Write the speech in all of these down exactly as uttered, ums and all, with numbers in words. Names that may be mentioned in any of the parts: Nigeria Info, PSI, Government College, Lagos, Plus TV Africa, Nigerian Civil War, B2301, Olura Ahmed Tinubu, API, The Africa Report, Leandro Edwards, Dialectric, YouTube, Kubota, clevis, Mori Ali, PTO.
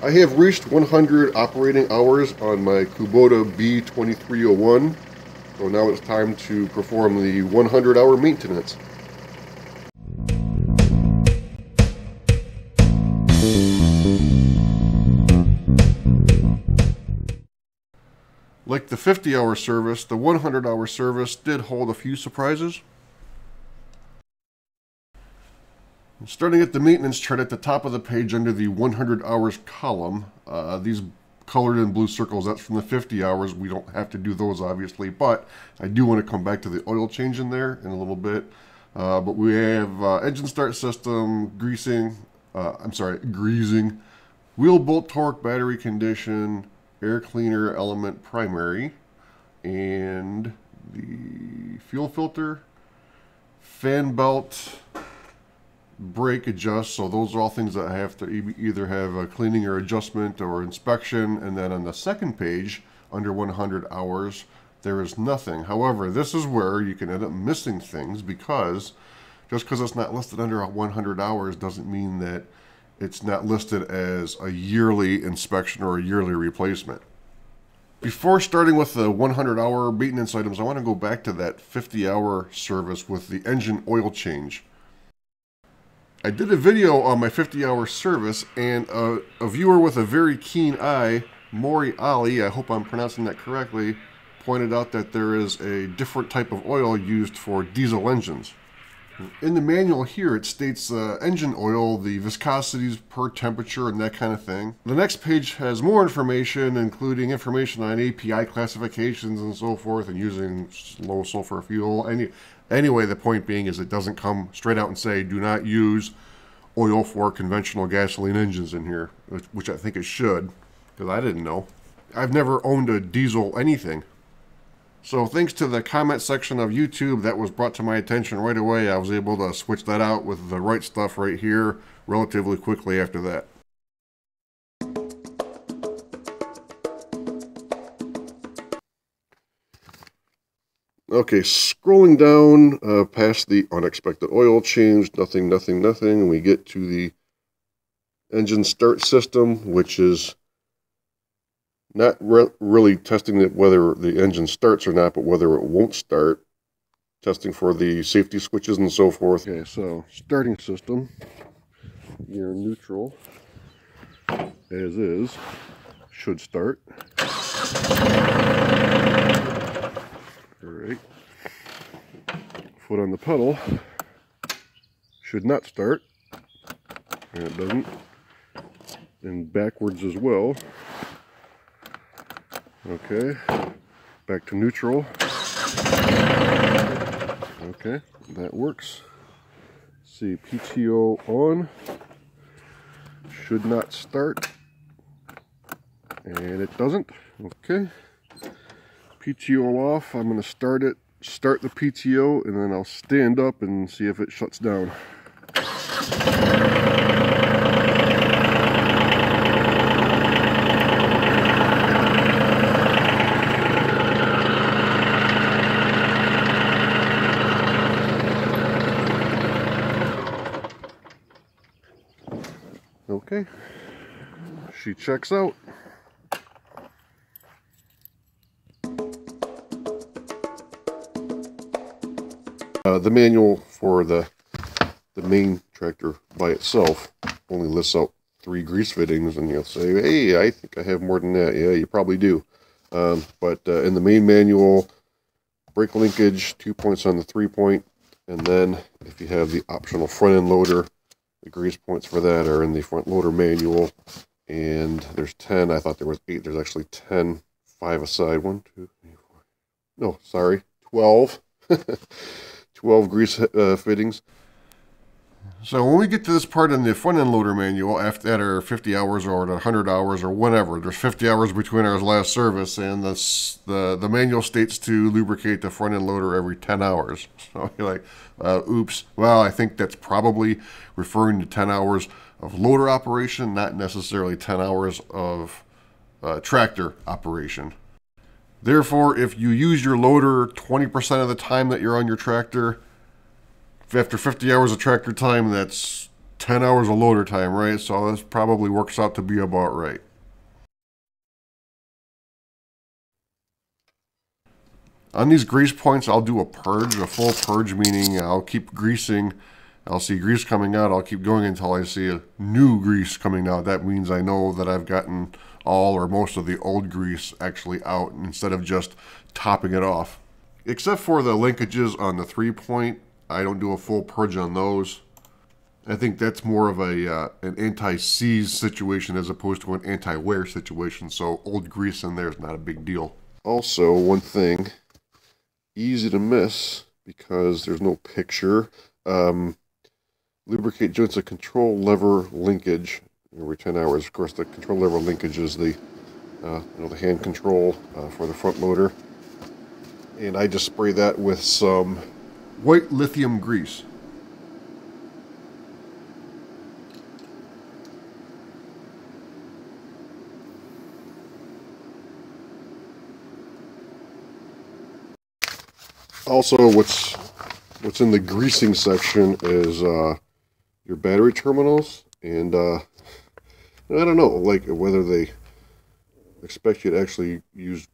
I have reached one hundred operating hours on my Kubota B twenty-three oh one, so now it's time to perform the one hundred hour maintenance. Like the fifty hour service, the one hundred hour service did hold a few surprises. Starting at the maintenance chart at the top of the page under the one hundred hours column, uh, these colored in blue circles, that's from the fifty hours. We don't have to do those, obviously, but I do want to come back to the oil change in there in a little bit. Uh, but we have uh, engine start system, greasing, uh, I'm sorry, greasing, wheel bolt torque, battery condition, air cleaner element primary, and the fuel filter, fan belt, brake adjust. So those are all things that I have to e either have a cleaning or adjustment or inspection. And then on the second page under one hundred hours, there is nothing. However, this is where you can end up missing things, because just because it's not listed under one hundred hours doesn't mean that it's not listed as a yearly inspection or a yearly replacement. Before starting with the one hundred hour maintenance items, I want to go back to that fifty hour service with the engine oil change. I did a video on my fifty hour service, and a, a viewer with a very keen eye, Mori Ali, I hope I'm pronouncing that correctly, pointed out that there is a different type of oil used for diesel engines. In the manual here, it states uh, engine oil, the viscosities per temperature and that kind of thing. The next page has more information, including information on A P I classifications and so forth, and using low sulfur fuel. Any, anyway, the point being is it doesn't come straight out and say, do not use oil for conventional gasoline engines in here, which, which I think it should, because I didn't know. I've never owned a diesel anything. So thanks to the comment section of YouTube, that was brought to my attention right away. I was able to switch that out with the right stuff right here relatively quickly after that. Okay, scrolling down uh, past the unexpected oil change, nothing, nothing, nothing, and we get to the engine start system, which is not re really testing that whether the engine starts or not, but whether it won't start. Testing for the safety switches and so forth. Okay, so starting system, you're neutral, as is, should start. All right, foot on the pedal, should not start, and it doesn't, and backwards as well. Okay, back to neutral. Okay, that works. Let's see, P T O on, should not start, and it doesn't. Okay, P T O off. I'm going to start it, start the P T O, and then I'll stand up and see if it shuts down. Okay, she checks out. Uh, the manual for the, the main tractor by itself only lists out three grease fittings, and you'll say, hey, I think I have more than that. Yeah, you probably do. Um, but uh, in the main manual, brake linkage, two points on the three point, and then if you have the optional front end loader, the grease points for that are in the front loader manual, and there's ten. I thought there was eight. There's actually ten, five aside. One, two, three, four. No, sorry, twelve. twelve grease uh, fittings. So when we get to this part in the front end loader manual, after that are fifty hours or one hundred hours or whatever, there's fifty hours between our last service, and this, the, the manual states to lubricate the front end loader every ten hours. So you're like, uh, oops. Well, I think that's probably referring to ten hours of loader operation, not necessarily ten hours of uh, tractor operation. Therefore, if you use your loader twenty percent of the time that you're on your tractor, after fifty hours of tractor time, that's ten hours of loader time, right? So this probably works out to be about right. On these grease points, I'll do a purge, a full purge, meaning I'll keep greasing. I'll see grease coming out. I'll keep going until I see a new grease coming out. That means I know that I've gotten all or most of the old grease actually out instead of just topping it off. Except for the linkages on the three point, I don't do a full purge on those. I think that's more of a uh, an anti-seize situation as opposed to an anti-wear situation. So old grease in there is not a big deal. Also, one thing, easy to miss because there's no picture. Um, lubricate joints, a control lever linkage every ten hours. Of course, the control lever linkage is the uh, you know, the hand control uh, for the front loader. And I just spray that with some white lithium grease. Also, what's what's in the greasing section is uh, your battery terminals, and uh, I don't know, like whether they expect you to actually use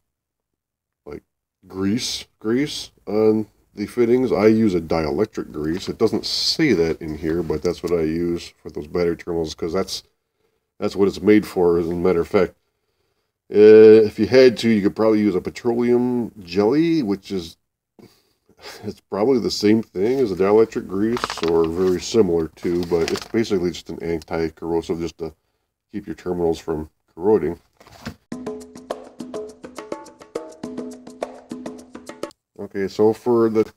like grease grease on the fittings. I use a dielectric grease. It doesn't say that in here, but that's what I use for those battery terminals because that's that's what it's made for. As a matter of fact, uh, if you had to, you could probably use a petroleum jelly, which is it's probably the same thing as a dielectric grease, or very similar to, but it's basically just an anti-corrosive just to keep your terminals from corroding. Okay, so for the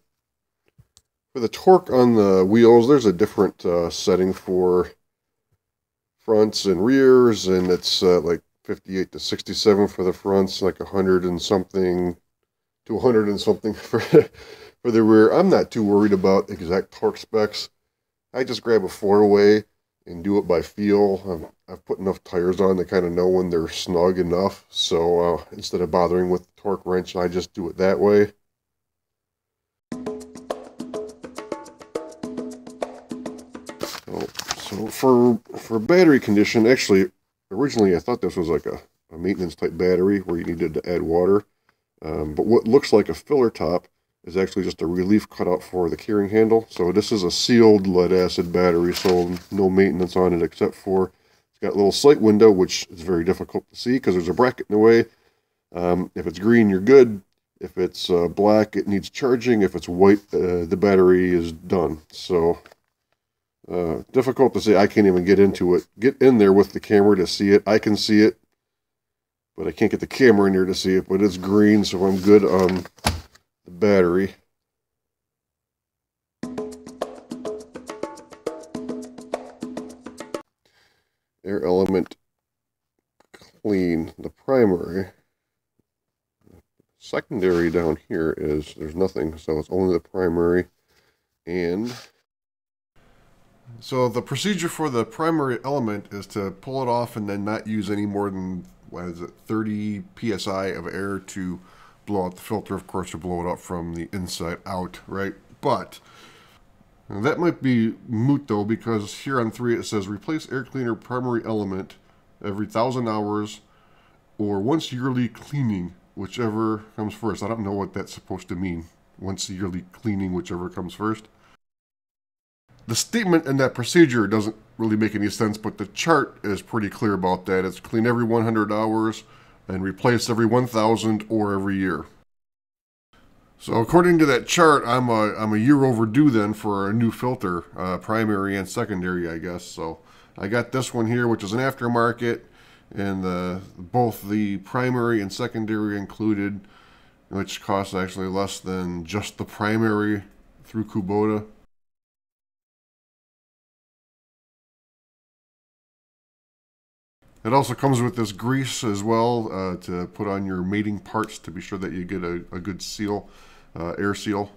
for the torque on the wheels, there's a different uh, setting for fronts and rears, and it's uh, like fifty-eight to sixty-seven for the fronts, like one hundred and something to one hundred and something for for the rear. I'm not too worried about exact torque specs. I just grab a four-way and do it by feel. I've, I've put enough tires on to kind of know when they're snug enough. So uh, instead of bothering with the torque wrench, I just do it that way. So, so for, for battery condition, actually, originally I thought this was like a, a maintenance type battery where you needed to add water. Um, but what looks like a filler top is actually just a relief cutout for the carrying handle. So this is a sealed lead acid battery, so no maintenance on it except for it's got a little sight window, which is very difficult to see because there's a bracket in the way. Um, if it's green, you're good. If it's uh, black, it needs charging. If it's white, uh, the battery is done. So uh, difficult to see. I can't even get into it. Get in there with the camera to see it. I can see it, but I can't get the camera in here to see it, but it's green, so I'm good on the battery. Air element clean, the primary. Secondary down here is, there's nothing, so it's only the primary. And so the procedure for the primary element is to pull it off and then not use any more than, what is it, thirty P S I of air to blow out the filter, of course, to blow it up from the inside out, right? But that might be moot, though, because here on three it says replace air cleaner primary element every thousand hours or once yearly cleaning, whichever comes first. I don't know what that's supposed to mean, once yearly cleaning, whichever comes first. The statement in that procedure doesn't really make any sense, but the chart is pretty clear about that. It's clean every one hundred hours and replace every one thousand or every year. So according to that chart, I'm a, I'm a year overdue then for a new filter, uh, primary and secondary, I guess. So I got this one here, which is an aftermarket, and the, both the primary and secondary included, which costs actually less than just the primary through Kubota. It also comes with this grease as well uh, to put on your mating parts to be sure that you get a, a good seal, uh, air seal.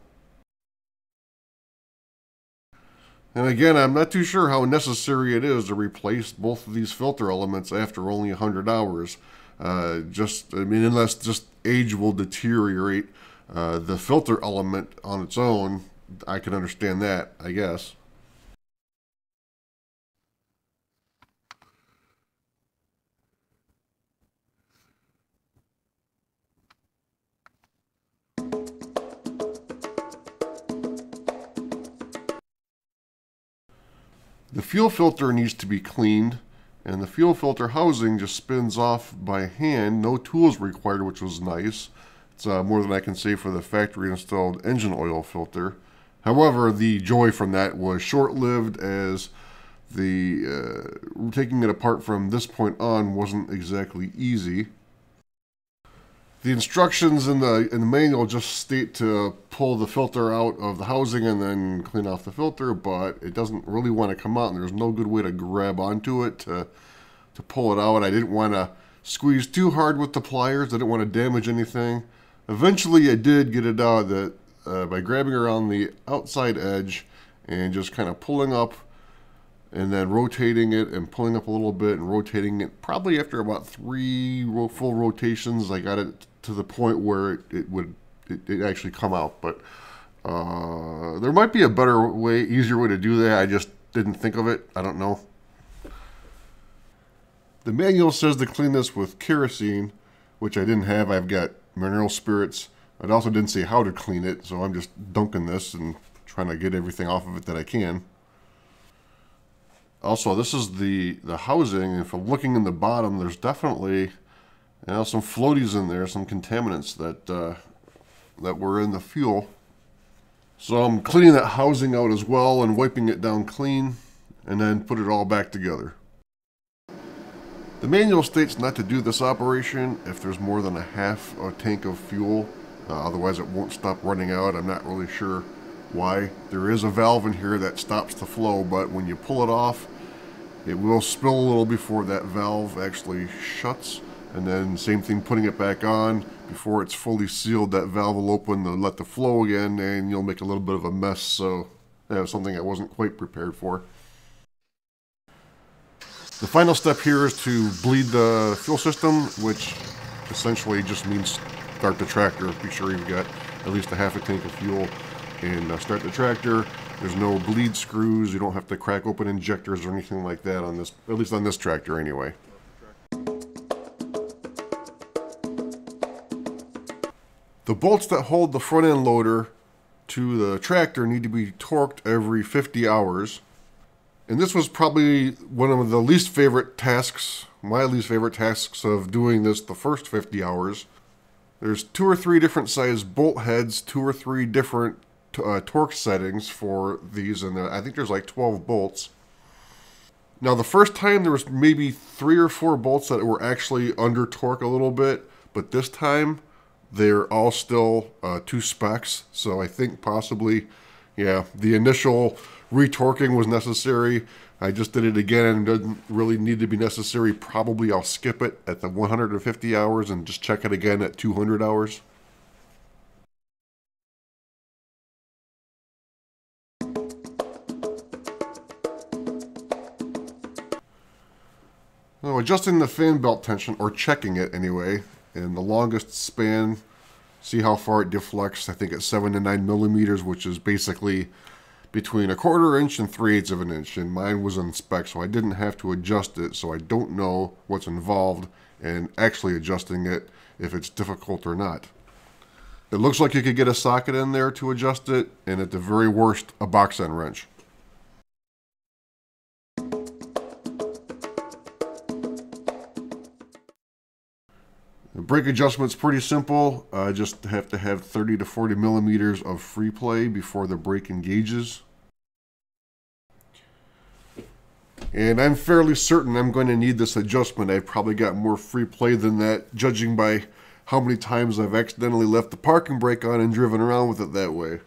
And again, I'm not too sure how necessary it is to replace both of these filter elements after only one hundred hours. Uh, just, I mean, unless just age will deteriorate uh, the filter element on its own, I can understand that, I guess. The fuel filter needs to be cleaned, and the fuel filter housing just spins off by hand. No tools required, which was nice. It's uh, more than I can say for the factory installed engine oil filter. However, the joy from that was short-lived, as the uh, taking it apart from this point on wasn't exactly easy. The instructions in the, in the manual just state to pull the filter out of the housing and then clean off the filter, but it doesn't really want to come out, and there's no good way to grab onto it to, to pull it out. I didn't want to squeeze too hard with the pliers. I didn't want to damage anything. Eventually I did get it out of the, uh, by grabbing around the outside edge and just kind of pulling up and then rotating it and pulling up a little bit and rotating it. Probably after about three full rotations, I got it to the point where it, it would it, it actually come out, but uh, there might be a better way, easier way to do that. I just didn't think of it. I don't know. The manual says to clean this with kerosene, which I didn't have. I've got mineral spirits. It also didn't say how to clean it, so I'm just dunking this and trying to get everything off of it that I can. Also, this is the, the housing. If I'm looking in the bottom, there's definitely, you know, some floaties in there, some contaminants that uh, that were in the fuel. So I'm cleaning that housing out as well and wiping it down clean, and then put it all back together. The manual states not to do this operation if there's more than a half a tank of fuel, uh, otherwise it won't stop running out. I'm not really sure why. There is a valve in here that stops the flow, but when you pull it off, it will spill a little before that valve actually shuts. And then same thing, putting it back on, before it's fully sealed, that valve will open to let the flow again, and you'll make a little bit of a mess. So that was something I wasn't quite prepared for. The final step here is to bleed the fuel system, which essentially just means start the tractor. Be sure you've got at least a half a tank of fuel and uh, start the tractor. There's no bleed screws. You don't have to crack open injectors or anything like that on this, at least on this tractor anyway. The bolts that hold the front end loader to the tractor need to be torqued every fifty hours. And this was probably one of the least favorite tasks, my least favorite tasks of doing this the first fifty hours. There's two or three different size bolt heads, two or three different Uh, torque settings for these, and I think there's like twelve bolts. Now, the first time there was maybe three or four bolts that were actually under torque a little bit, but this time they're all still uh, two specs. So I think possibly, yeah, the initial retorquing was necessary. I just did it again and doesn't really need to be necessary. Probably I'll skip it at the one hundred fifty hours and just check it again at two hundred hours. So adjusting the fan belt tension, or checking it anyway, in the longest span, see how far it deflects. I think it's seven to nine millimeters, which is basically between a quarter inch and three eighths of an inch. And mine was on spec, so I didn't have to adjust it. So I don't know what's involved in actually adjusting it, if it's difficult or not. It looks like you could get a socket in there to adjust it, and at the very worst, a box end wrench. The brake adjustment's pretty simple. I uh, just have to have thirty to forty millimeters of free play before the brake engages. And I'm fairly certain I'm going to need this adjustment. I've probably got more free play than that, judging by how many times I've accidentally left the parking brake on and driven around with it that way.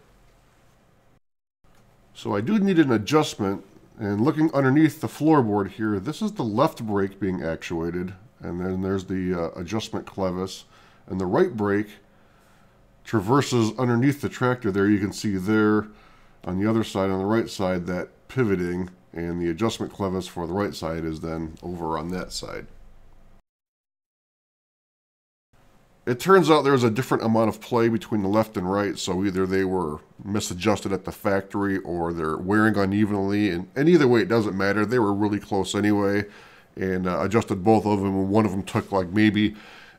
So I do need an adjustment. And looking underneath the floorboard here, this is the left brake being actuated. And then there's the uh, adjustment clevis, and the right brake traverses underneath the tractor there. You can see there on the other side, on the right side, that pivoting, and the adjustment clevis for the right side is then over on that side. It turns out there's a different amount of play between the left and right, so either they were misadjusted at the factory or they're wearing unevenly, and, and either way it doesn't matter. They were really close anyway. And uh, adjusted both of them, and one of them took like maybe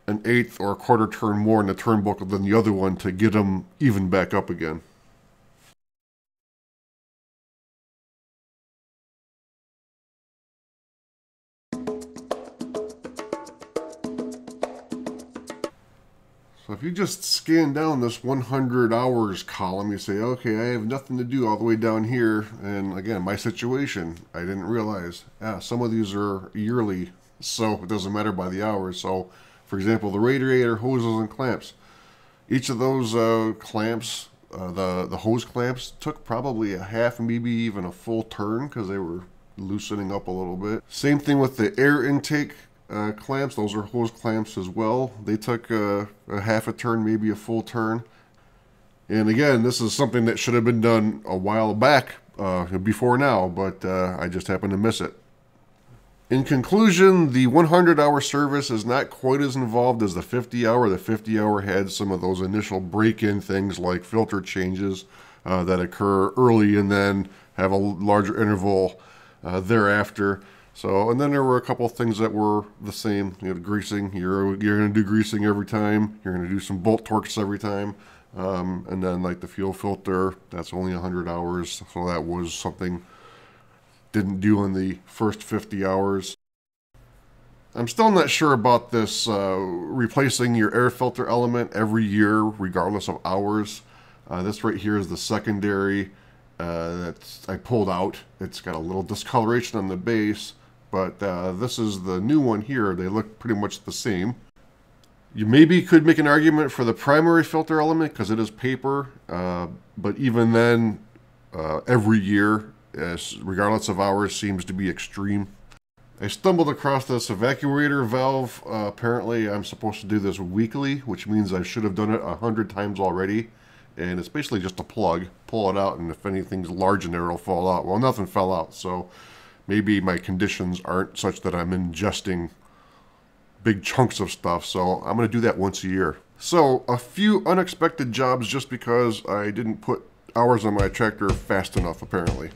an eighth or a quarter turn more in the turn buckle than the other one to get them even back up again. So if you just scan down this one hundred hours column, you say, okay, I have nothing to do all the way down here. And again, my situation, I didn't realize, ah, some of these are yearly, so it doesn't matter by the hours. So for example, the radiator hoses and clamps, each of those uh, clamps, uh, the, the hose clamps took probably a half, maybe even a full turn because they were loosening up a little bit. Same thing with the air intake Uh, clamps. Those are hose clamps as well. They took uh, a half a turn, maybe a full turn. And again, this is something that should have been done a while back, uh, before now, but uh, I just happened to miss it. In conclusion, the one hundred hour service is not quite as involved as the fifty hour. The fifty hour had some of those initial break-in things like filter changes uh, that occur early and then have a larger interval uh, thereafter. So, and then there were a couple of things that were the same. You know, greasing, you're, you're going to do greasing every time. You're going to do some bolt torques every time. Um, and then like the fuel filter, that's only one hundred hours. So that was something didn't do in the first fifty hours. I'm still not sure about this uh, replacing your air filter element every year, regardless of hours. Uh, this right here is the secondary uh, that I pulled out. It's got a little discoloration on the base. But uh, this is the new one here. They look pretty much the same. You maybe could make an argument for the primary filter element because it is paper. Uh, but even then, uh, every year, as regardless of hours, seems to be extreme. I stumbled across this evacuator valve. Uh, apparently, I'm supposed to do this weekly, which means I should have done it a hundred times already. And it's basically just a plug. Pull it out, and if anything's large in there, it'll fall out. Well, nothing fell out, so maybe my conditions aren't such that I'm ingesting big chunks of stuff, so I'm going to do that once a year. So a few unexpected jobs just because I didn't put hours on my tractor fast enough, apparently.